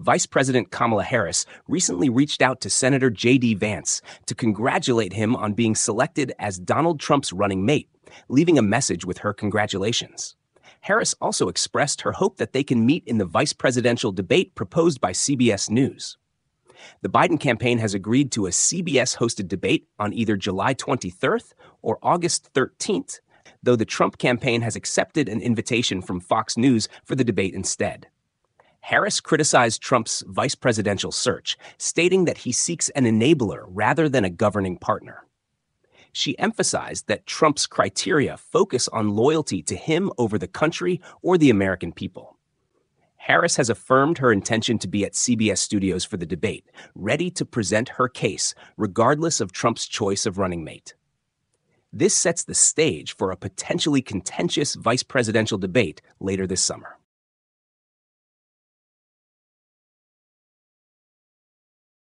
Vice President Kamala Harris recently reached out to Senator J.D. Vance to congratulate him on being selected as Donald Trump's running mate, leaving a message with her congratulations. Harris also expressed her hope that they can meet in the vice presidential debate proposed by CBS News. The Biden campaign has agreed to a CBS-hosted debate on either July 23rd or August 13th, though the Trump campaign has accepted an invitation from Fox News for the debate instead. Harris criticized Trump's vice presidential search, stating that he seeks an enabler rather than a governing partner. She emphasized that Trump's criteria focus on loyalty to him over the country or the American people. Harris has affirmed her intention to be at CBS studios for the debate, ready to present her case, regardless of Trump's choice of running mate. This sets the stage for a potentially contentious vice presidential debate later this summer.